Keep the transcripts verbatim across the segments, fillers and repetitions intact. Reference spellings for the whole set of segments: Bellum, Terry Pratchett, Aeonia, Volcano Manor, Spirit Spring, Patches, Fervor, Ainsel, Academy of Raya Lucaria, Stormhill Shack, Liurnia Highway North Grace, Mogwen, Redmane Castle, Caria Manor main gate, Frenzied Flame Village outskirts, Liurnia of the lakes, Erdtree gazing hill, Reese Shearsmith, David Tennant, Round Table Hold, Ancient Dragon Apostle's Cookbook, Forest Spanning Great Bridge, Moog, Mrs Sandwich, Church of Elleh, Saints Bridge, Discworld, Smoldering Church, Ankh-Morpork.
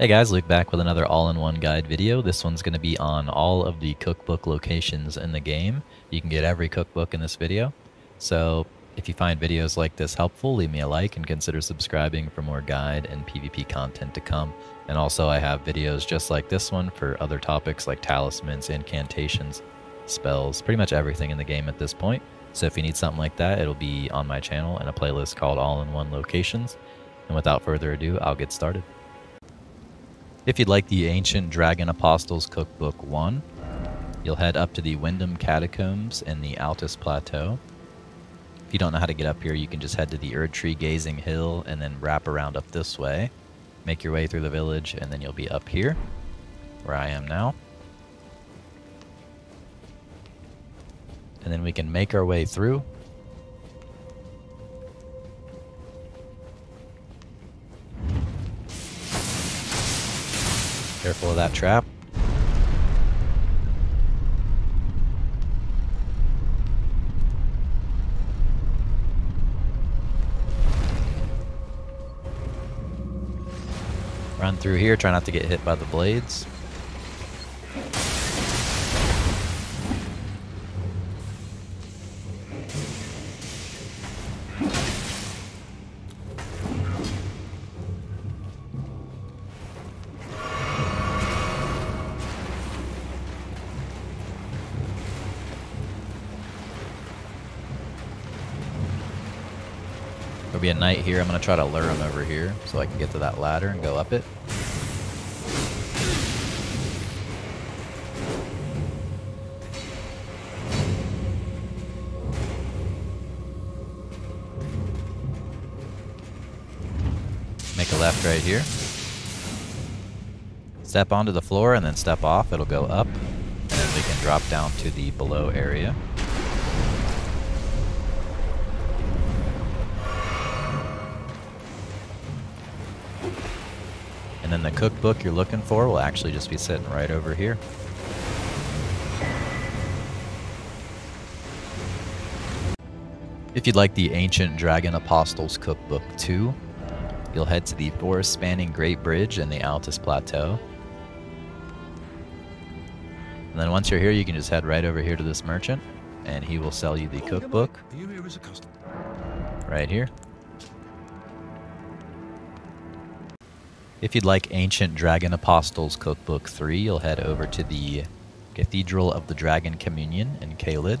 Hey guys, Luke back with another all-in-one guide video. This one's going to be on all of the cookbook locations in the game. You can get every cookbook in this video. So if you find videos like this helpful, leave me a like and consider subscribing for more guide and PvP content to come. And also I have videos just like this one for other topics like talismans, incantations, spells, pretty much everything in the game at this point. So if you need something like that, it'll be on my channel in a playlist called All-in-One Locations. And without further ado, I'll get started. If you'd like the Ancient Dragon Apostle's Cookbook one, you'll head up to the Wyndham catacombs in the Altus plateau. If you don't know how to get up here, you can just head to the Erdtree gazing hill and then wrap around up this way. Make your way through the village and then you'll be up here, where I am now. And then we can make our way through. Careful of that trap. Run through here, try not to get hit by the blades. There'll be a knight here. I'm going to try to lure him over here so I can get to that ladder and go up it. Make a left right here. Step onto the floor and then step off. It'll go up and then we can drop down to the below area. And then the cookbook you're looking for will actually just be sitting right over here. If you'd like the Ancient Dragon Apostle's Cookbook two, you'll head to the Forest Spanning Great Bridge in the Altus Plateau. And then once you're here, you can just head right over here to this merchant, and he will sell you the cookbook right here. If you'd like Ancient Dragon Apostle's Cookbook three, you'll head over to the Cathedral of the Dragon Communion in Caelid. And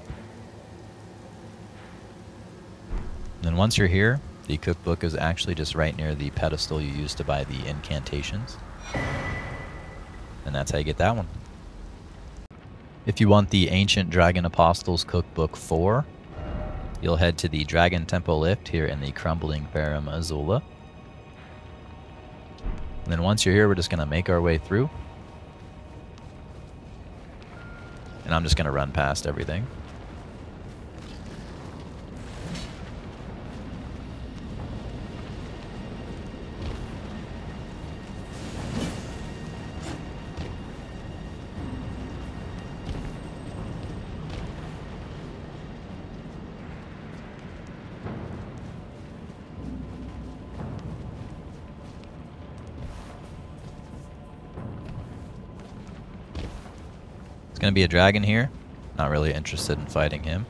then once you're here, the cookbook is actually just right near the pedestal you used to buy the incantations. And that's how you get that one. If you want the Ancient Dragon Apostle's Cookbook four, you'll head to the Dragon Temple Lift here in the Crumbling Farum Azula. And then once you're here, we're just going to make our way through. And I'm just going to run past everything. It's going to be a dragon here. Not really interested in fighting him.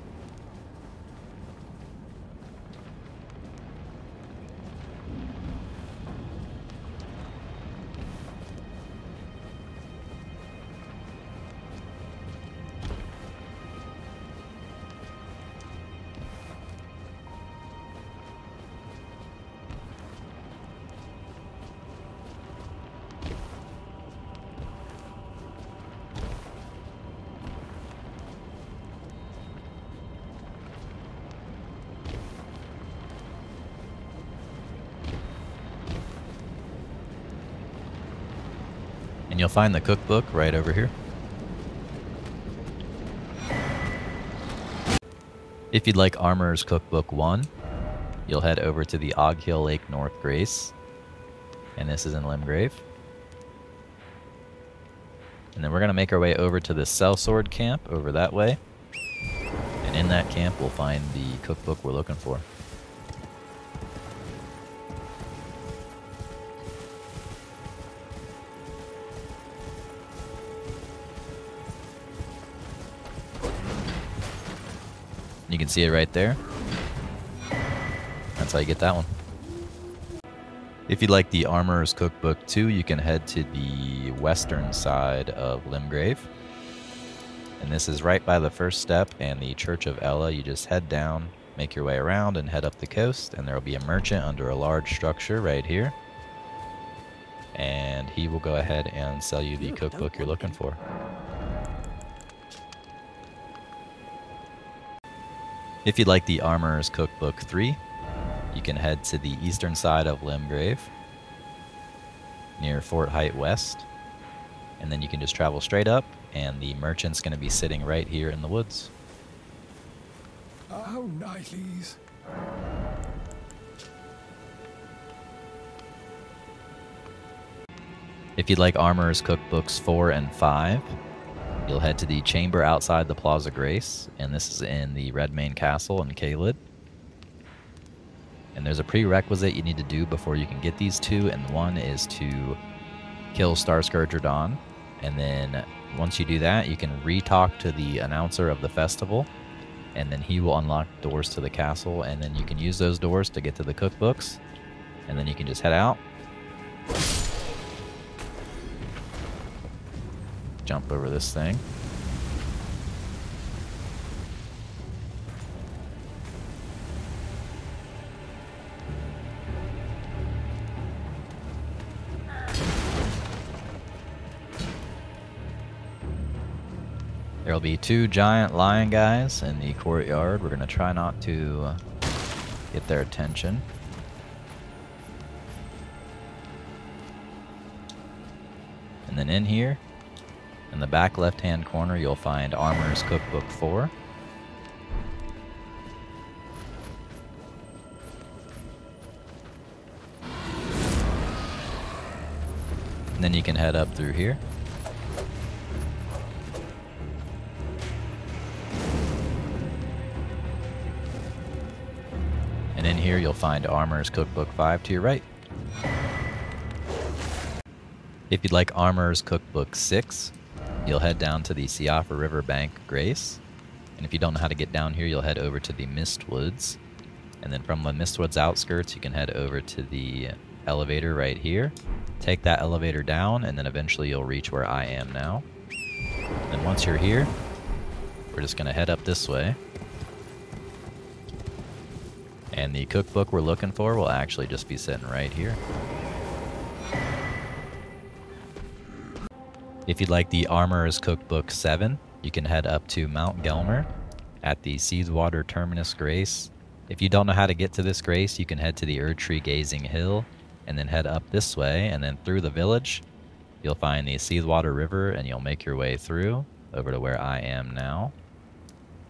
And you'll find the cookbook right over here. If you'd like Armorer's Cookbook one, you'll head over to the Oghill Lake North Grace. And this is in Limgrave. And then we're going to make our way over to the Sellsword Camp over that way. And in that camp, we'll find the cookbook we're looking for. can see it right there. That's how you get that one. If you'd like the Armorer's Cookbook too, you can head to the western side of Limgrave. And this is right by the first step and the Church of Elleh. You just head down, make your way around, and head up the coast. And there will be a merchant under a large structure right here. And he will go ahead and sell you the cookbook you're looking for. If you'd like the Armorer's Cookbook three, you can head to the eastern side of Limgrave, near Fort Height West. And then you can just travel straight up, and the merchant's going to be sitting right here in the woods. Oh, nighties. If you'd like Armorer's Cookbooks four and five, you'll head to the chamber outside the Plaza Grace, and this is in the Redmane Castle in Caelid. And there's a prerequisite you need to do before you can get these two, and one is to kill Starscourger Dawn, and then once you do that, you can re-talk to the announcer of the festival, and then he will unlock doors to the castle, and then you can use those doors to get to the cookbooks, and then you can just head out. Jump over this thing. There'll be two giant lion guys in the courtyard. We're gonna try not to uh, get their attention. And then in here, in the back left-hand corner, you'll find Armorer's Cookbook four. And then you can head up through here. And in here, you'll find Armorer's Cookbook five to your right. If you'd like Armorer's Cookbook six, you'll head down to the Siafa Riverbank Grace. And if you don't know how to get down here, you'll head over to the Mistwoods. And then from the Mistwoods outskirts, you can head over to the elevator right here. Take that elevator down, and then eventually you'll reach where I am now. And once you're here, we're just going to head up this way. And the cookbook we're looking for will actually just be sitting right here. If you'd like the Armorer's Cookbook seven, you can head up to Mount Gelmir at the Seawater Terminus Grace. If you don't know how to get to this grace, you can head to the Erdtree Gazing Hill and then head up this way, and then through the village you'll find the Seawater River, and you'll make your way through over to where I am now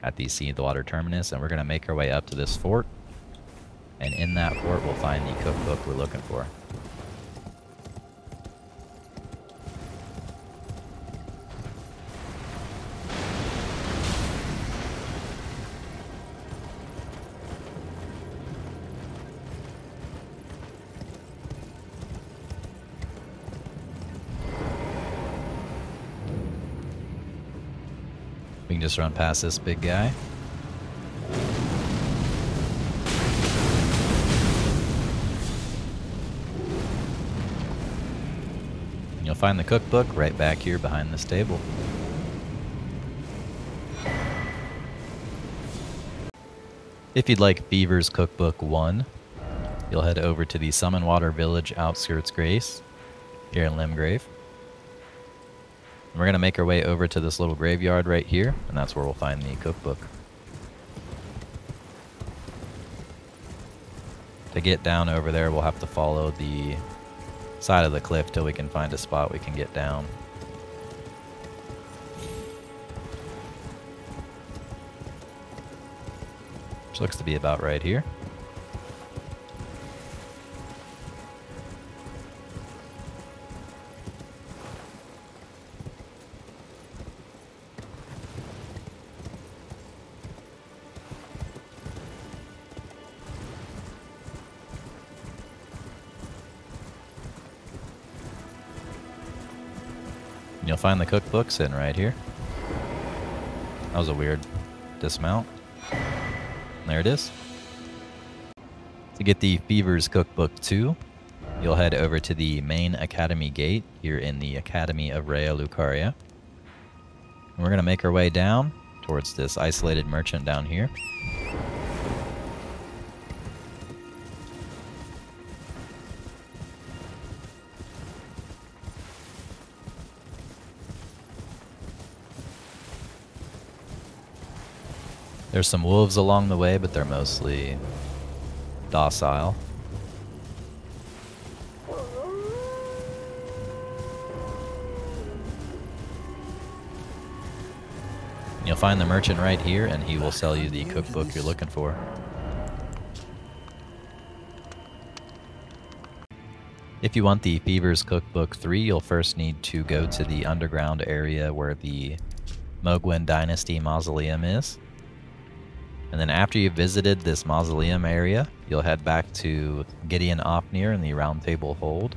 at the Seawater Terminus, and we're going to make our way up to this fort. And in that fort, we'll find the cookbook we're looking for. We can just run past this big guy. Find the cookbook right back here behind this table. If you'd like Fevor's Cookbook one, you'll head over to the Summonwater Village Outskirts Grace here in Limgrave. And we're going to make our way over to this little graveyard right here, and that's where we'll find the cookbook. To get down over there, we'll have to follow the side of the cliff till we can find a spot we can get down. Which looks to be about right here. You'll find the cookbook sitting right here. That was a weird dismount. There it is. To get the Fevor's Cookbook two, you'll head over to the main Academy gate here in the Academy of Raya Lucaria. And we're going to make our way down towards this isolated merchant down here. There's some wolves along the way, but they're mostly docile. You'll find the merchant right here, and he will sell you the cookbook you're looking for. If you want the Fevor's Cookbook three, you'll first need to go to the underground area where the Mogwen Dynasty Mausoleum is. And then after you've visited this mausoleum area, you'll head back to Gideon Opnir in the Round Table Hold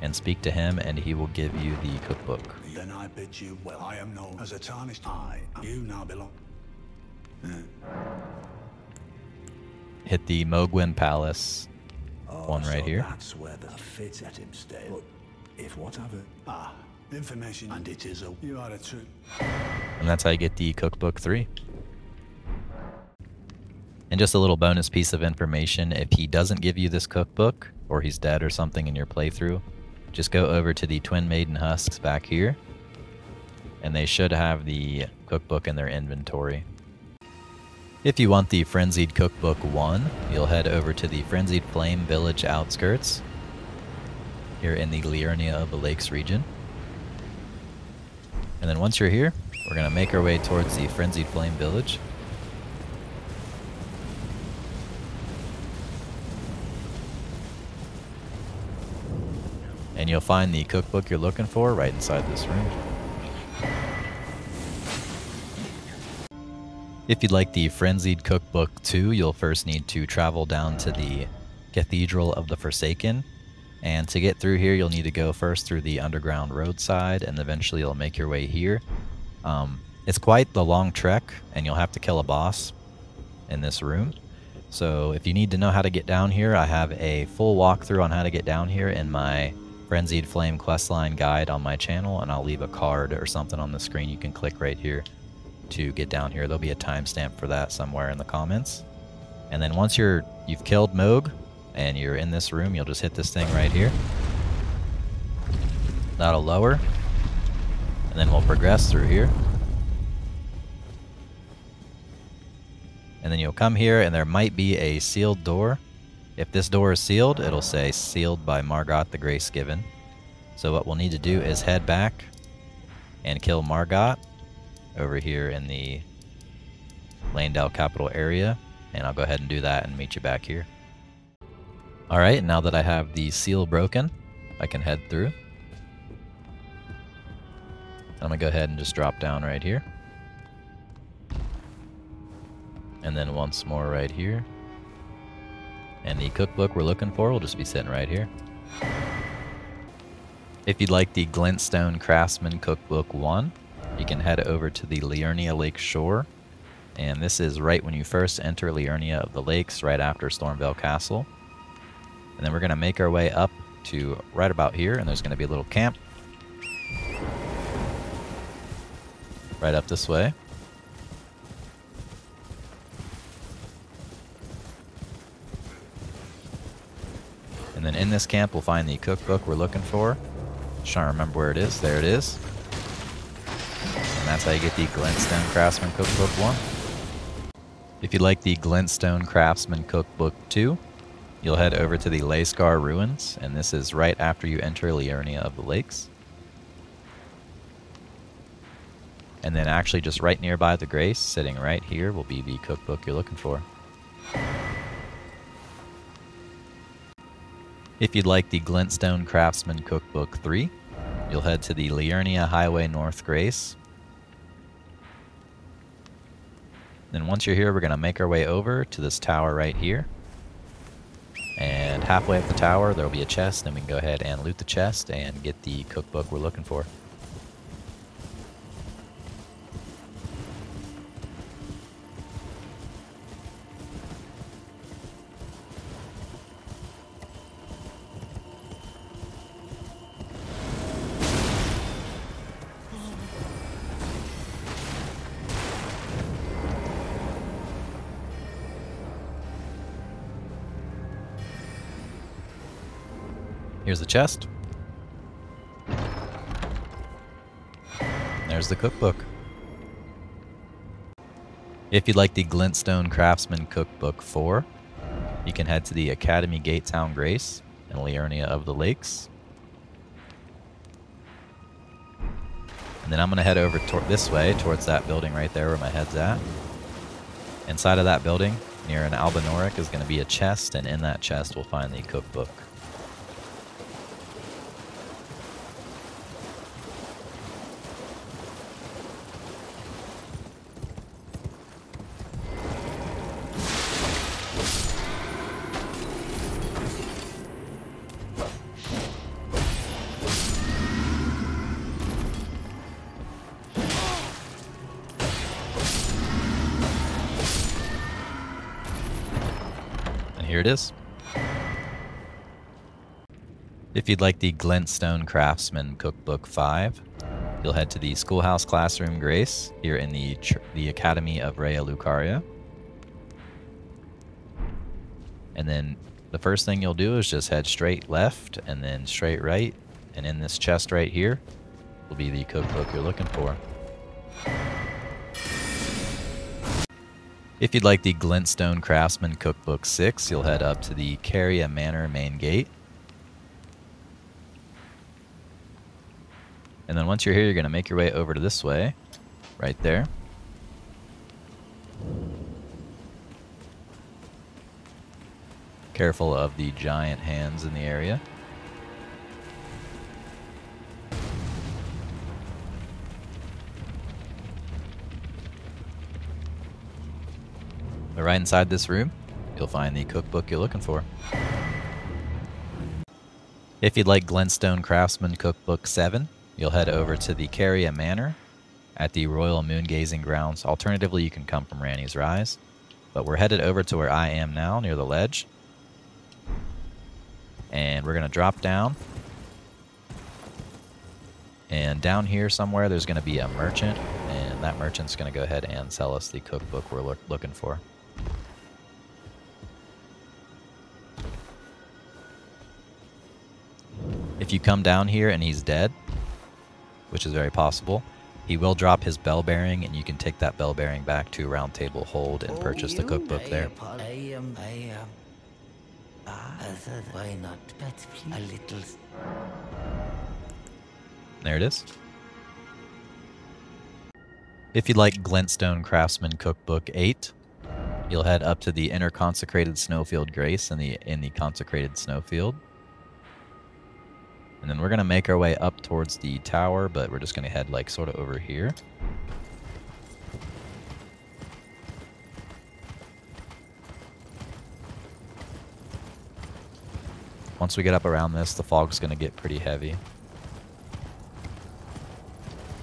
and speak to him, and he will give you the cookbook. Then I bid you well. I am known as a tarnished eye. You now belong. Mm. Hit the Mogwen Palace. Oh, one right so here. That's where the fit at him stay. But if whatever. Ah, information. And it is a. You are a true. And that's how you get the cookbook three. And just a little bonus piece of information, if he doesn't give you this cookbook, or he's dead or something in your playthrough, just go over to the Twin Maiden Husks back here, and they should have the cookbook in their inventory. If you want the Frenzied Cookbook one, you'll head over to the Frenzied Flame Village outskirts, here in the Liurnia of the Lakes region. And then once you're here, we're going to make our way towards the Frenzied Flame Village. And you'll find the cookbook you're looking for right inside this room. If you'd like the Frenzied Cookbook two, you'll first need to travel down to the Cathedral of the Forsaken. And to get through here, you'll need to go first through the underground roadside, and eventually you'll make your way here. Um, it's quite the long trek, and you'll have to kill a boss in this room. So if you need to know how to get down here, I have a full walkthrough on how to get down here in my Frenzied Flame questline guide on my channel, and I'll leave a card or something on the screen you can click right here to get down here. There'll be a timestamp for that somewhere in the comments. And then once you're you've killed Moog and you're in this room, you'll just hit this thing right here. That'll lower, and then we'll progress through here. And then you'll come here, and there might be a sealed door. If this door is sealed, it'll say sealed by Margot the Gracegiven. So what we'll need to do is head back and kill Margot over here in the Landell capital area. And I'll go ahead and do that and meet you back here. Alright, now that I have the seal broken, I can head through. I'm going to go ahead and just drop down right here. And then once more right here. And the cookbook we're looking for will just be sitting right here. If you'd like the Glintstone Craftsman Cookbook one, you can head over to the Liurnia Lakeshore. And this is right when you first enter Liurnia of the Lakes, right after Stormvale Castle. And then we're going to make our way up to right about here, and there's going to be a little camp. Right up this way. And then in this camp, we'll find the cookbook we're looking for. Just trying to remember where it is. There it is. And that's how you get the Glintstone Craftsman Cookbook one. If you'd like the Glintstone Craftsman Cookbook two, you'll head over to the Layscar Ruins, and this is right after you enter Liurnia of the Lakes. And then actually just right nearby the Grace, sitting right here, will be the cookbook you're looking for. If you'd like the Glintstone Craftsman Cookbook three, you'll head to the Liurnia Highway North Grace. Then once you're here, we're going to make our way over to this tower right here. And halfway up the tower, there'll be a chest, and we can go ahead and loot the chest and get the cookbook we're looking for. Here's the chest. There's the cookbook. If you'd like the Glintstone Craftsman Cookbook four, you can head to the Academy Gate Town Grace in Liurnia of the Lakes. And then I'm going to head over this way towards that building right there where my head's at. Inside of that building, near an Albanoric, is going to be a chest, and in that chest we'll find the cookbook. Here it is. If you'd like the Glintstone Craftsman Cookbook five, you'll head to the Schoolhouse Classroom Grace here in the, the Academy of Raya Lucaria. And then the first thing you'll do is just head straight left and then straight right. And in this chest right here will be the cookbook you're looking for. If you'd like the Glintstone Craftsman Cookbook six, you'll head up to the Caria Manor main gate. And then once you're here, you're going to make your way over to this way, right there. Careful of the giant hands in the area. Right inside this room, you'll find the cookbook you're looking for. If you'd like Glintstone Craftsman Cookbook seven, you'll head over to the Caria Manor at the Royal Moon Gazing Grounds. Alternatively, you can come from Ranny's Rise, but we're headed over to where I am now, near the ledge. And we're going to drop down. And down here somewhere, there's going to be a merchant, and that merchant's going to go ahead and sell us the cookbook we're lo- looking for. If you come down here and he's dead, which is very possible, he will drop his bell bearing, and you can take that bell bearing back to Round Table Hold and purchase the cookbook there. There it is. If you'd like Glintstone Craftsman Cookbook eight, you'll head up to the Inner Consecrated Snowfield Grace in the, in the Consecrated Snowfield. And then we're going to make our way up towards the tower, but we're just going to head like sort of over here. Once we get up around this, the fog's going to get pretty heavy.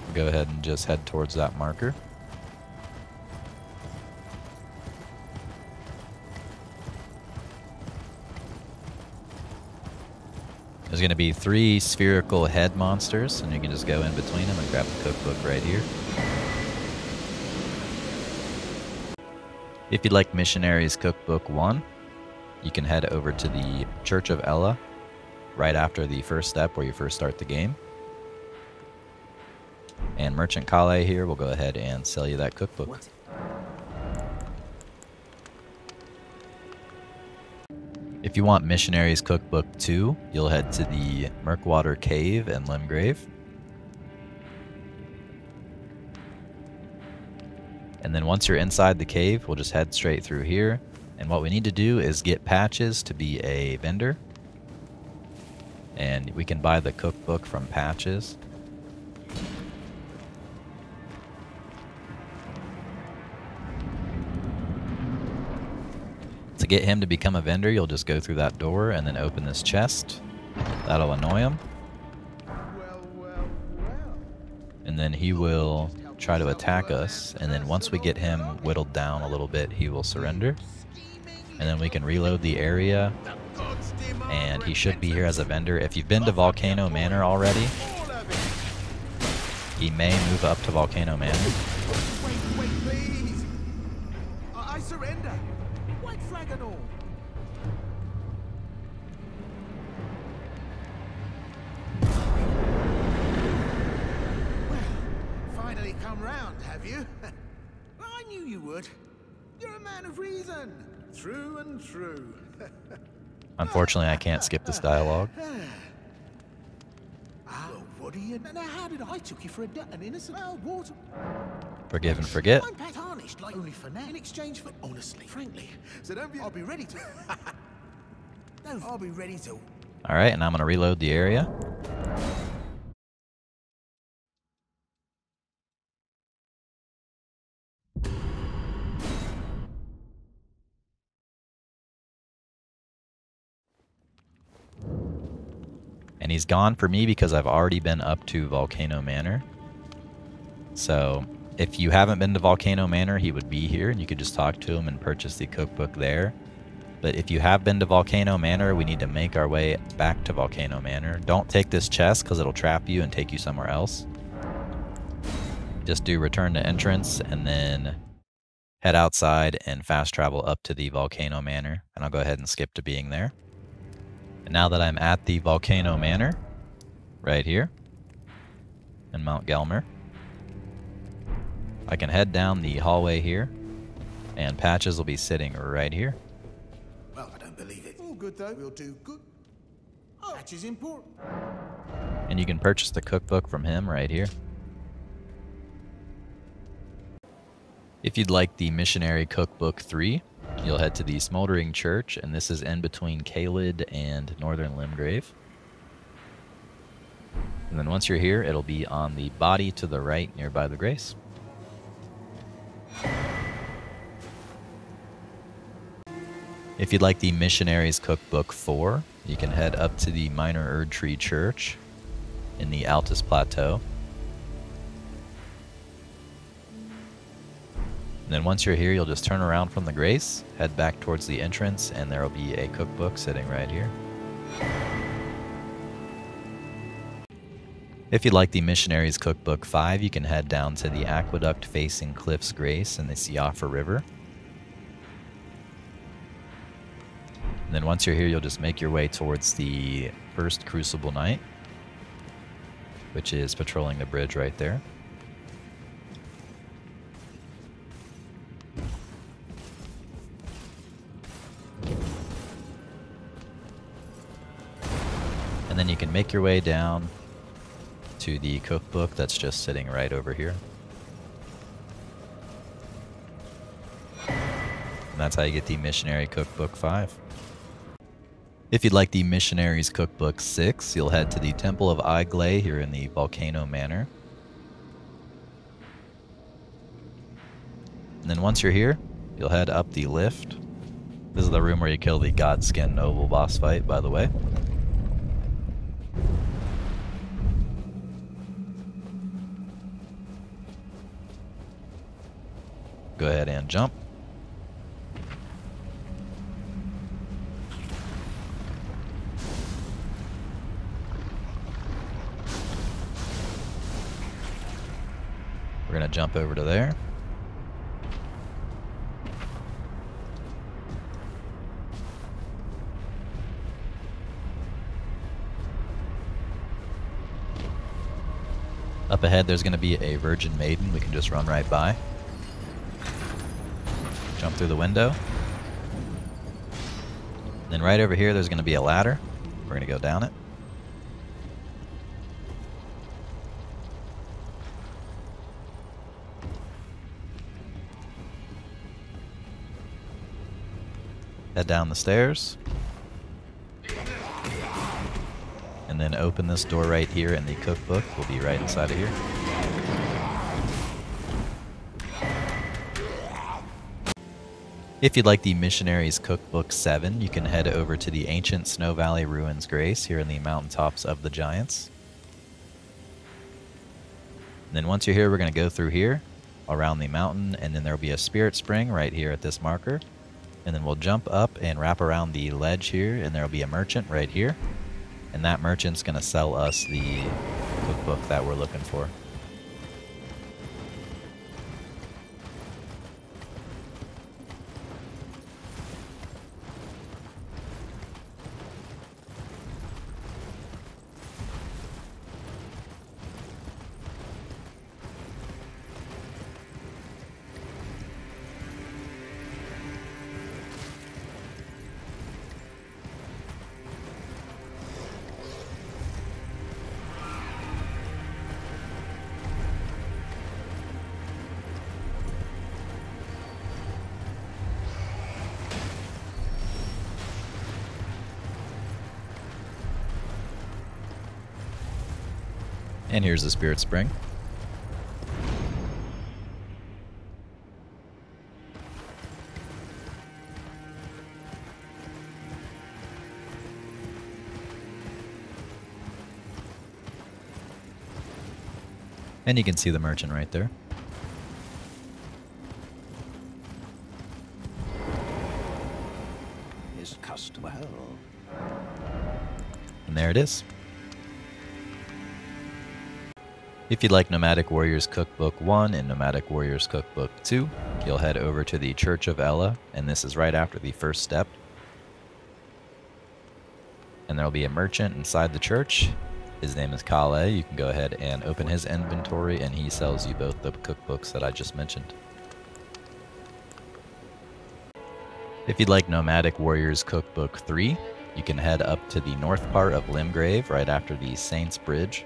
We'll go ahead and just head towards that marker. There's going to be three spherical head monsters, and you can just go in between them and grab the cookbook right here. If you'd like Missionary's Cookbook one, you can head over to the Church of Elleh right after the first step where you first start the game. And Merchant Kale here will go ahead and sell you that cookbook. What? If you want Missionary's Cookbook two, you'll head to the Murkwater Cave in Limgrave. And then once you're inside the cave, we'll just head straight through here. And what we need to do is get Patches to be a vendor. And we can buy the cookbook from Patches. Get him to become a vendor, you'll just go through that door and then open this chest. That'll annoy him. And then he will try to attack us, and then once we get him whittled down a little bit, he will surrender. And then we can reload the area, and he should be here as a vendor. If you've been to Volcano Manor already, he may move up to Volcano Manor. have you? I knew you would. You're a man of reason. True and true. Unfortunately, I can't skip this dialogue. Well, what do you know? How did I took you for a d an innocent old water? Forgive and forget. I'm pat harnished, like only for now. In exchange for honestly, frankly. So don't be. I'll be ready to. Don't. I'll be ready to. All right, and I'm gonna reload the area. And he's gone for me because I've already been up to Volcano Manor. So if you haven't been to Volcano Manor, he would be here and you could just talk to him and purchase the cookbook there. But if you have been to Volcano Manor, we need to make our way back to Volcano Manor. Don't take this chest because it'll trap you and take you somewhere else. Just do return to entrance and then head outside and fast travel up to the Volcano Manor. And I'll go ahead and skip to being there. Now that I'm at the Volcano Manor, right here, in Mount Gelmir, I can head down the hallway here, and Patches will be sitting right here. Well, I don't believe it. All good though. We'll do good. Oh. Patches important. And you can purchase the cookbook from him right here. If you'd like the Missionary Cookbook three, you'll head to the Smoldering Church, and this is in between Caelid and Northern Limgrave. And then once you're here, it'll be on the body to the right nearby the Grace. If you'd like the Missionary's Cookbook four, you can head up to the Minor Erdtree Church in the Altus plateau. And then once you're here, you'll just turn around from the Grace, head back towards the entrance, and there will be a cookbook sitting right here. If you'd like the Missionary's Cookbook five, you can head down to the aqueduct facing Cliff's Grace and the Siafa River. And then once you're here, you'll just make your way towards the first Crucible Knight, which is patrolling the bridge right there. Then you can make your way down to the cookbook that's just sitting right over here. And that's how you get the Missionary Cookbook five. If you'd like the Missionary's Cookbook six, you'll head to the Temple of Oghill here in the Volcano Manor. And then once you're here, you'll head up the lift. This is the room where you kill the Godskin Noble boss fight, by the way. Go ahead and jump. We're going to jump over to there. Up ahead, there's going to be a Virgin Maiden. We can just run right by. Jump through the window. And then right over here, there's going to be a ladder. We're going to go down it. Head down the stairs. And then open this door right here in the cookbook. We'll be right inside of here. If you'd like the Missionary's Cookbook seven, you can head over to the Ancient Snow Valley Ruins Grace here in the Mountaintops of the Giants. And then once you're here, we're going to go through here, around the mountain, and then there will be a Spirit Spring right here at this marker. And then we'll jump up and wrap around the ledge here, and there will be a merchant right here. And that merchant's going to sell us the cookbook that we're looking for. And here's the Spirit Spring. And you can see the merchant right there. His customer. And there it is. If you'd like Nomadic Warrior's Cookbook one and Nomadic Warrior's Cookbook two, you'll head over to the Church of Elleh, and this is right after the first step. And there'll be a merchant inside the church. His name is Kale. You can go ahead and open his inventory, and he sells you both the cookbooks that I just mentioned. If you'd like Nomadic Warriors Cookbook three, you can head up to the north part of Limgrave right after the Saints Bridge.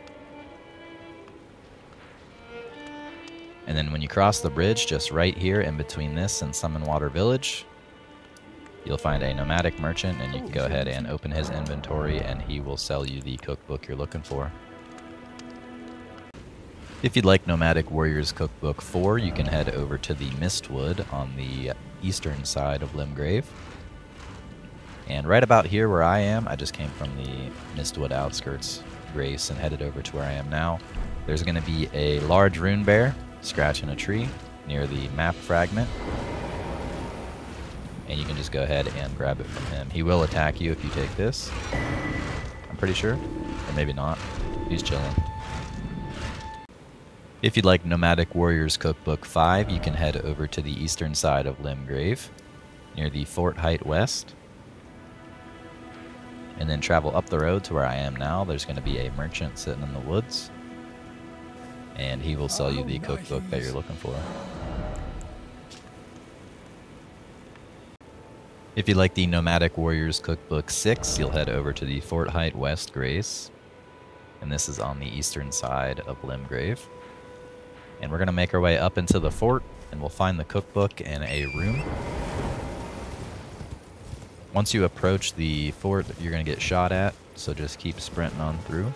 And then when you cross the bridge, just right here in between this and Summonwater Village, you'll find a nomadic merchant, and you can go ahead and open his inventory, and he will sell you the cookbook you're looking for. If you'd like Nomadic Warriors Cookbook four, you can head over to the Mistwood on the eastern side of Limgrave. And right about here where I am, I just came from the Mistwood outskirts race and headed over to where I am now. There's going to be a large rune bear scratching a tree near the map fragment. And you can just go ahead and grab it from him. He will attack you if you take this, I'm pretty sure. Or maybe not. He's chilling. If you'd like Nomadic Warriors Cookbook five, you can head over to the eastern side of Limgrave, near the Fort Height West. And then travel up the road to where I am now. There's going to be a merchant sitting in the woods. And he will sell you the cookbook that you're looking for. If you like the Nomadic Warriors Cookbook six, you'll head over to the Fort Height West Grace. And this is on the eastern side of Limgrave. And we're going to make our way up into the fort, and we'll find the cookbook in a room. Once you approach the fort, you're going to get shot at, so just keep sprinting on through.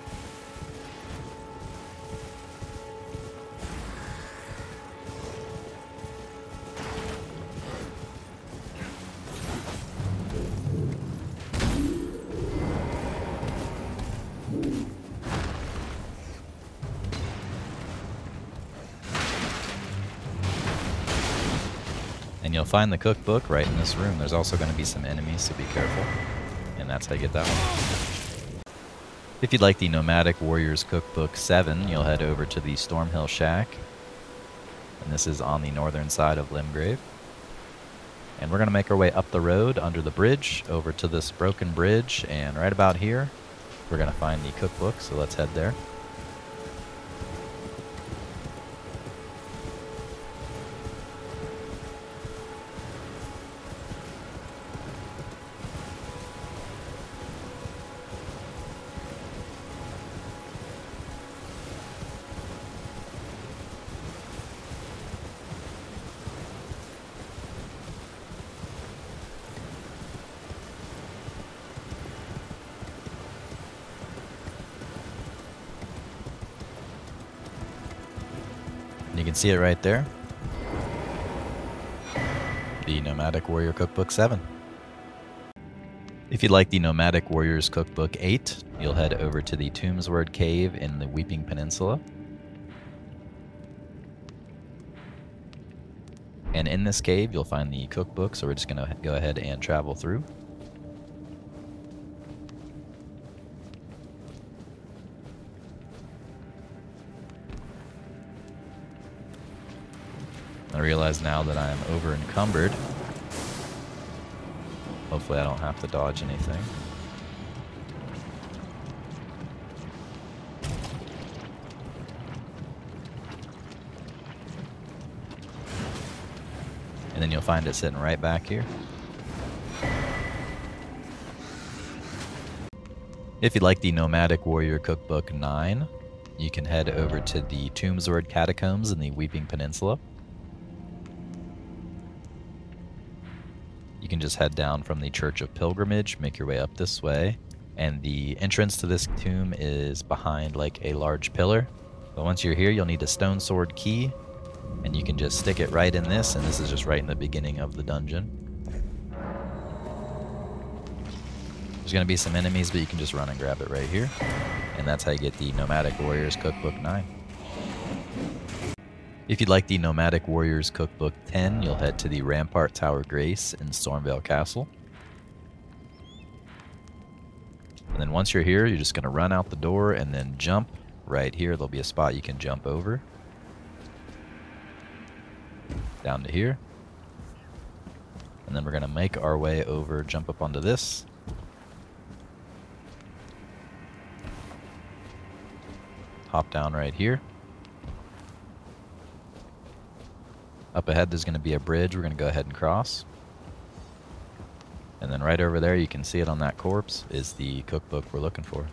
And you'll find the cookbook right in this room. There's also going to be some enemies, so be careful. And that's how you get that one. If you'd like the Nomadic Warriors Cookbook seven, you'll head over to the Stormhill Shack. And this is on the northern side of Limgrave. And we're going to make our way up the road under the bridge, over to this broken bridge. And right about here, we're going to find the cookbook, so let's head there. You can see it right there. The Nomadic Warrior Cookbook seven. If you'd like the Nomadic Warriors Cookbook eight, you'll head over to the Tombsword Cave in the Weeping Peninsula. And in this cave, you'll find the cookbook, so we're just going to go ahead and travel through. I realize now that I am over encumbered. Hopefully I don't have to dodge anything. And then you'll find it sitting right back here. If you'd like the Nomadic Warrior Cookbook nine, you can head over to the Mt. Catacombs in the Weeping Peninsula. You can just head down from the Church of Pilgrimage, make your way up this way, And the entrance to this tomb is behind like a large pillar. But once you're here, you'll need a stone sword key, and you can just stick it right in this, and this is just right in the beginning of the dungeon. There's going to be some enemies, but you can just run and grab it right here. And that's how you get the Nomadic Warrior's Cookbook nine. If you'd like the Nomadic Warrior's Cookbook ten, you'll head to the Rampart Tower Grace in Stormvale Castle. And then once you're here, you're just going to run out the door and then jump. Right here, there'll be a spot you can jump over. Down to here. And then we're going to make our way over, jump up onto this. Hop down right here. Up ahead, there's going to be a bridge. We're going to go ahead and cross. And then right over there, you can see it on that corpse, is the cookbook we're looking for.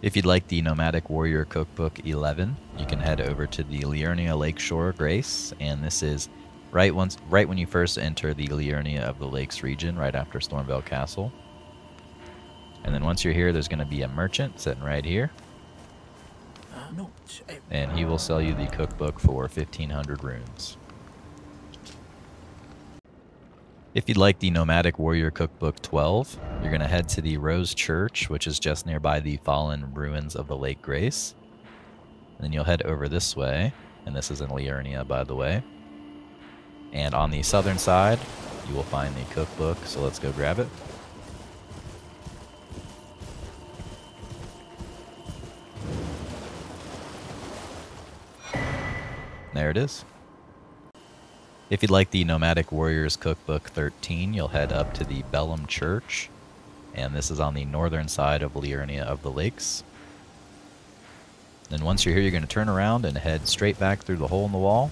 If you'd like the Nomadic Warrior Cookbook eleven, you can head over to the Liurnia Lakeshore Grace, and this is right once, right when you first enter the Liurnia of the Lakes region, right after Stormvale Castle. And then once you're here, there's going to be a merchant sitting right here, and he will sell you the cookbook for fifteen hundred runes. If you'd like the Nomadic Warrior Cookbook twelve, you're going to head to the Rose Church, which is just nearby the fallen ruins of the Lake Grace. And then you'll head over this way, and this is in Liurnia, by the way. And on the southern side, you will find the cookbook, so let's go grab it. There it is. If you'd like the Nomadic Warriors Cookbook thirteen, you'll head up to the Bellum Church, and this is on the northern side of Liurnia of the Lakes. Then once you're here, you're going to turn around and head straight back through the hole in the wall.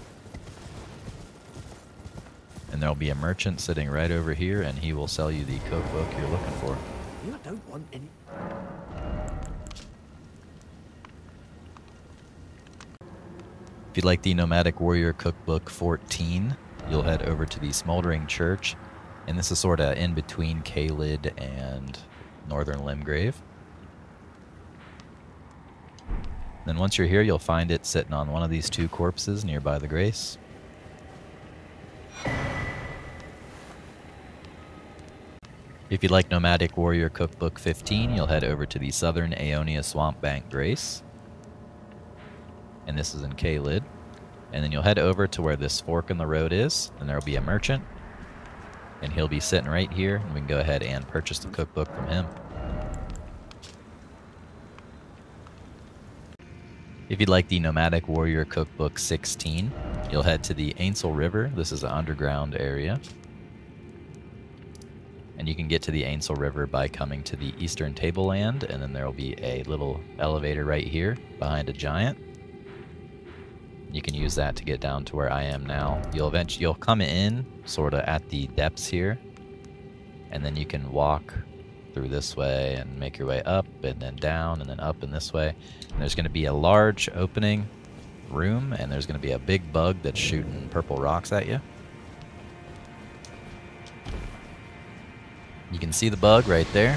And there'll be a merchant sitting right over here, and he will sell you the cookbook you're looking for. You don't want any... If you'd like the Nomadic Warrior Cookbook fourteen, you'll head over to the Smoldering Church, and this is sort of in between Caelid and northern Limgrave. Then once you're here, you'll find it sitting on one of these two corpses nearby the Grace. If you'd like Nomadic Warrior Cookbook fifteen, you'll head over to the southern Aeonia Swamp Bank Grace, and this is in Caelid. And then you'll head over to where this fork in the road is, and there'll be a merchant, and he'll be sitting right here, and we can go ahead and purchase the cookbook from him. If you'd like the Nomadic Warrior Cookbook sixteen, you'll head to the Ainsel River. This is an underground area, and you can get to the Ainsel River by coming to the eastern tableland, and then there'll be a little elevator right here behind a giant. You can use that to get down to where I am now. You'll eventually you'll come in sort of at the depths here, and then you can walk through this way and make your way up and then down and then up and this way. And there's going to be a large opening room, and there's going to be a big bug that's shooting purple rocks at you. You can see the bug right there.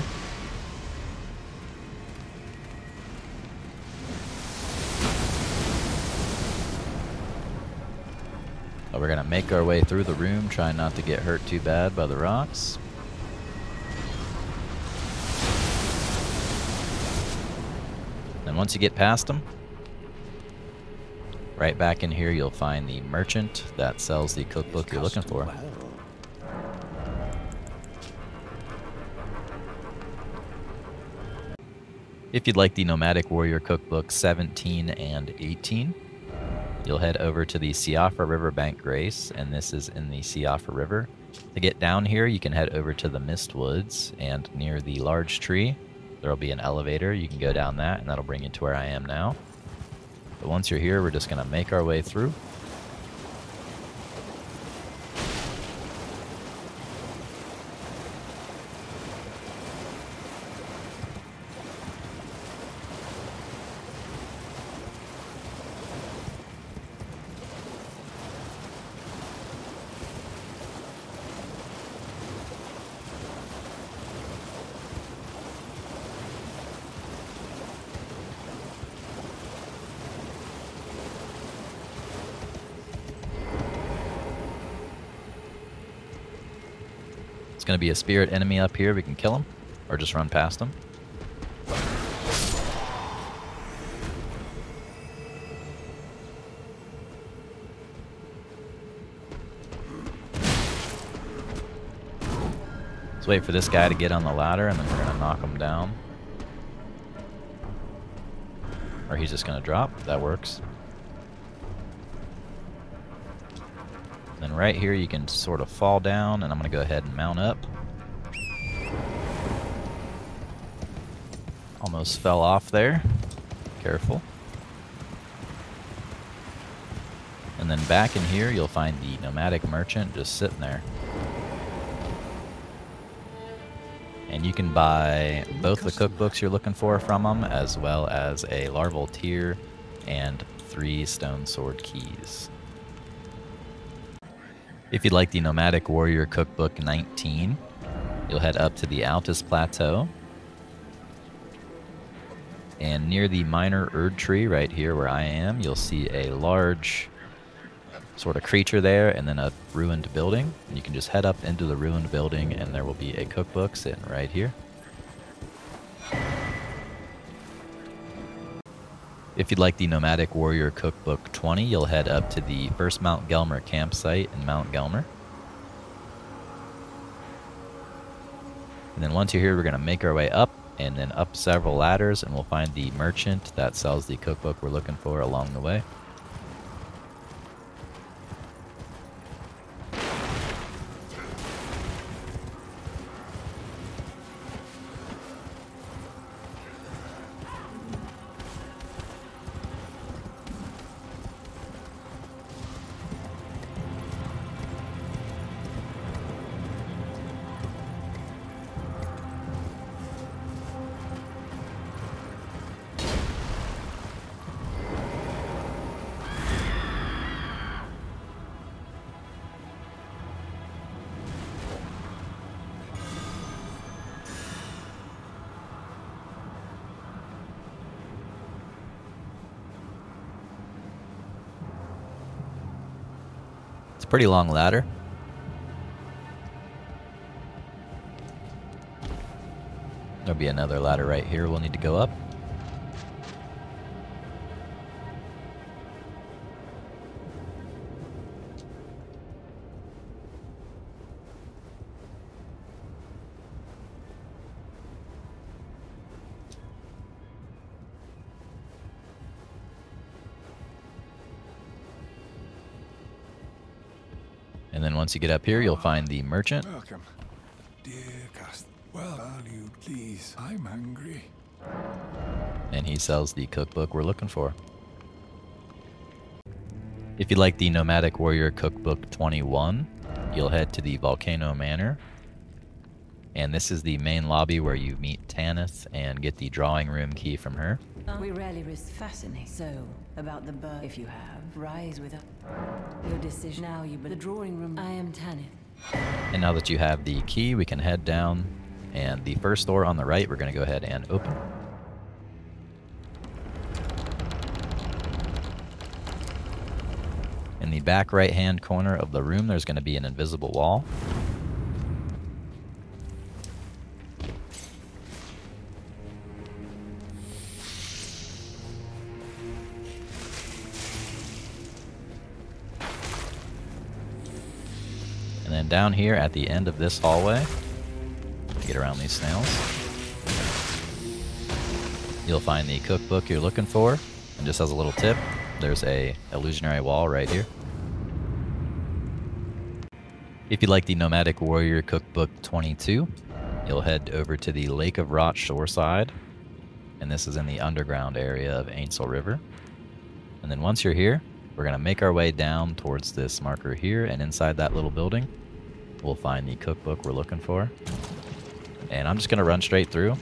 We're going to make our way through the room, trying not to get hurt too bad by the rocks. And once you get past them, right back in here you'll find the merchant that sells the cookbook you're looking for. If you'd like the Nomadic Warrior Cookbook seventeen and eighteen, you'll head over to the Siafra Riverbank Grace, and this is in the Siafra River. To get down here, you can head over to the Mistwoods, and near the large tree, there'll be an elevator. You can go down that, and that'll bring you to where I am now. But once you're here, we're just going to make our way through. it's going to be a spirit enemy up here. We can kill him or just run past him. Let's wait for this guy to get on the ladder and then we're going to knock him down. Or he's just going to drop. That works. Then right here you can sort of fall down, and I'm going to go ahead and mount up. Almost fell off there. Careful. And then back in here you'll find the nomadic merchant just sitting there. And you can buy both the cookbooks you're looking for from him, as well as a larval tier and three stone sword keys. If you'd like the Nomadic Warrior Cookbook nineteen, you'll head up to the Altus Plateau. And near the minor Erdtree, right here where I am, you'll see a large sort of creature there and then a ruined building. And you can just head up into the ruined building and there will be a cookbook sitting right here. If you'd like the Nomadic Warrior Cookbook twenty, you'll head up to the first Mount Gelmir campsite in Mount Gelmir. And then once you're here, we're going to make our way up and then up several ladders, and we'll find the merchant that sells the cookbook we're looking for along the way. Pretty long ladder. There'll be another ladder right here we'll need to go up. And then once you get up here, you'll find the merchant. Welcome, dear cast. Well valued, please. I'm hungry. And he sells the cookbook we're looking for. If you'd like the Nomadic Warrior Cookbook twenty-one, you'll head to the Volcano Manor. And this is the main lobby where you meet Tanith and get the drawing room key from her. We rarely risk fascinating. So, about the bird, if you have, rise with us. Your decision now, you be the drawing room. I am Tanith. And now that you have the key, we can head down. And the first door on the right, we're going to go ahead and open. In the back right-hand corner of the room, there's going to be an invisible wall. And down here at the end of this hallway, get around these snails, you'll find the cookbook you're looking for. And just as a little tip, there's a illusionary wall right here. If you'd like the Nomadic Warrior Cookbook twenty-two, you'll head over to the Lake of Rot shoreside, and this is in the underground area of Ainsel River. And then once you're here, we're going to make our way down towards this marker here, and inside that little building, we'll find the cookbook we're looking for. And I'm just going to run straight through.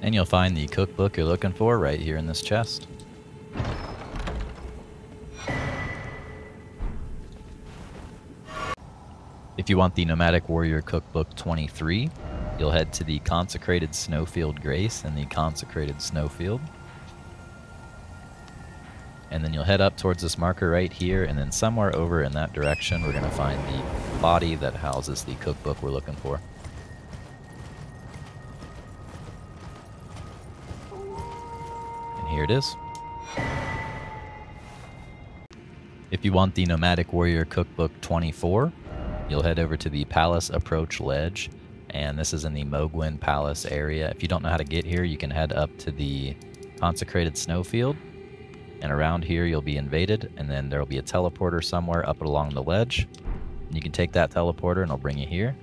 And you'll find the cookbook you're looking for right here in this chest. If you want the Nomadic Warrior Cookbook twenty-three, you'll head to the Consecrated Snowfield Grace and the Consecrated Snowfield. And then you'll head up towards this marker right here, and then somewhere over in that direction we're going to find the body that houses the cookbook we're looking for. And here it is. If you want the Nomadic Warrior Cookbook twenty-four, you'll head over to the Palace Approach Ledge, and this is in the Mogwin Palace area. If you don't know how to get here, you can head up to the Consecrated Snowfield, and around here you'll be invaded, and then there'll be a teleporter somewhere up along the ledge. And you can take that teleporter and it'll bring you here.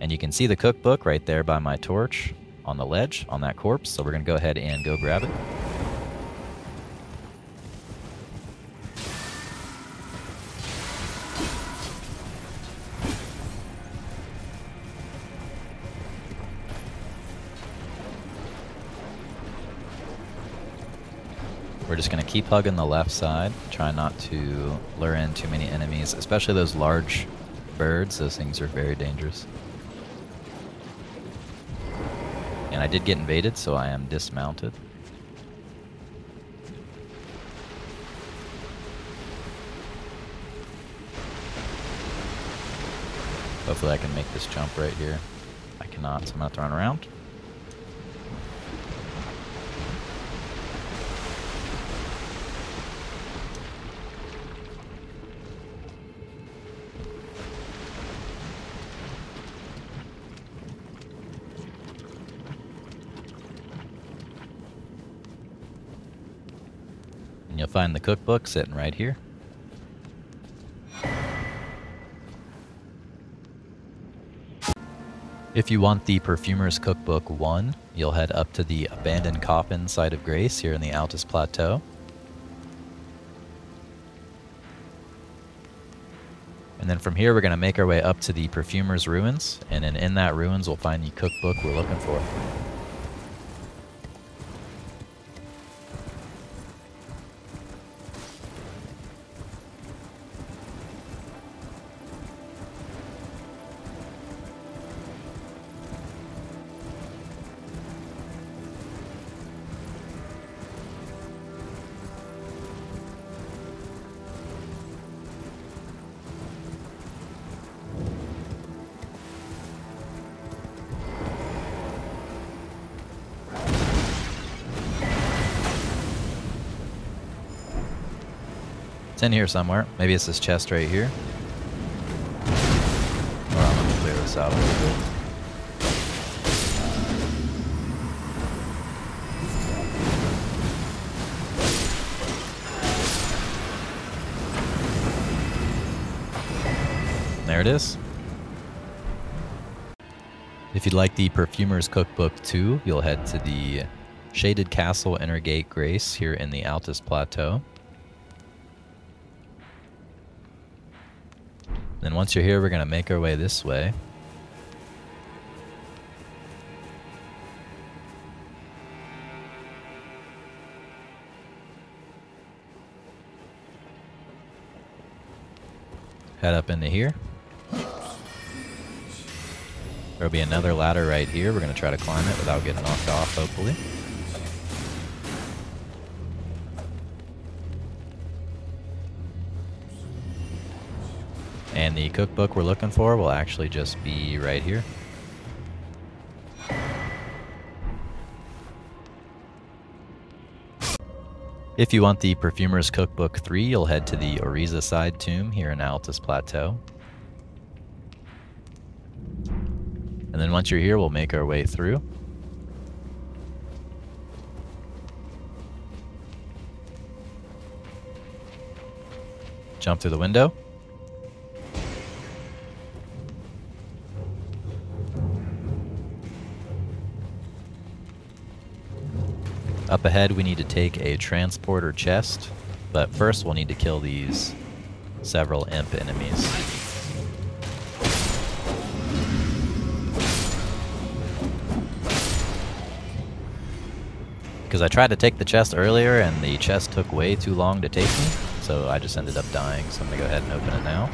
And you can see the cookbook right there by my torch on the ledge, on that corpse, so we're gonna go ahead and go grab it. We're just going to keep hugging the left side, try not to lure in too many enemies, especially those large birds. Those things are very dangerous. And I did get invaded, so I am dismounted. Hopefully I can make this jump right here. I cannot, so I'm going to have to run around. You'll find the cookbook sitting right here. If you want the Perfumer's Cookbook one, you'll head up to the Abandoned Coffin Site of Grace here in the Altus Plateau. And then from here we're going to make our way up to the Perfumer's Ruins, and then in that ruins we'll find the cookbook we're looking for. It's in here somewhere. Maybe it's this chest right here. Or I'm gonna clear this out a little bit. There it is. If you'd like the Perfumer's Cookbook two, you'll head to the Shaded Castle Inner Gate Grace here in the Altus Plateau. Then once you're here, we're going to make our way this way. Head up into here. There'll be another ladder right here. We're going to try to climb it without getting knocked off, hopefully. And the cookbook we're looking for will actually just be right here. If you want the Perfumer's Cookbook three, you'll head to the Oriza Side Tomb here in Altus Plateau. And then once you're here, we'll make our way through. Jump through the window. Up ahead, we need to take a transporter chest, but first we'll need to kill these several imp enemies. because I tried to take the chest earlier and the chest took way too long to take me, so I just ended up dying, so I'm gonna go ahead and open it now.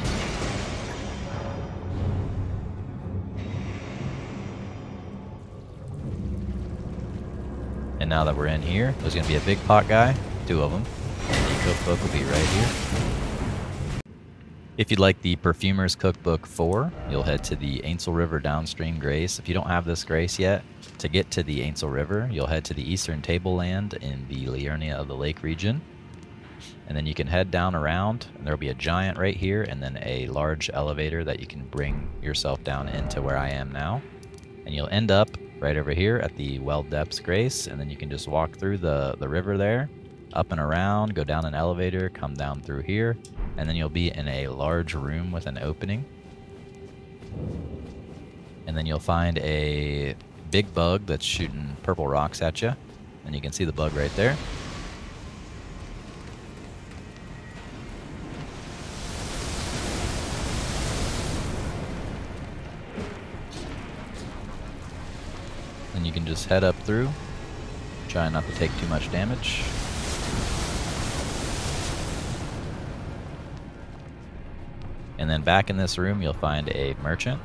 And now that we're in here, there's gonna be a big pot guy, two of them, and the cookbook will be right here. If you'd like the Perfumer's Cookbook four, you'll head to the Ainsel River Downstream Grace. If you don't have this grace yet, to get to the Ainsel River, you'll head to the Eastern Tableland in the Liurnia of the Lake region. And then you can head down around, and there'll be a giant right here, and then a large elevator that you can bring yourself down into where I am now. And you'll end up right over here at the Well Depths Grace, and then you can just walk through the, the river there, up and around, go down an elevator, come down through here, and then you'll be in a large room with an opening. And then you'll find a big bug that's shooting purple rocks at you, and you can see the bug right there. And you can just head up through, try not to take too much damage. And then back in this room, you'll find a merchant,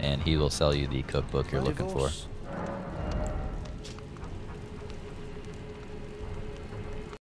and he will sell you the cookbook you're looking for.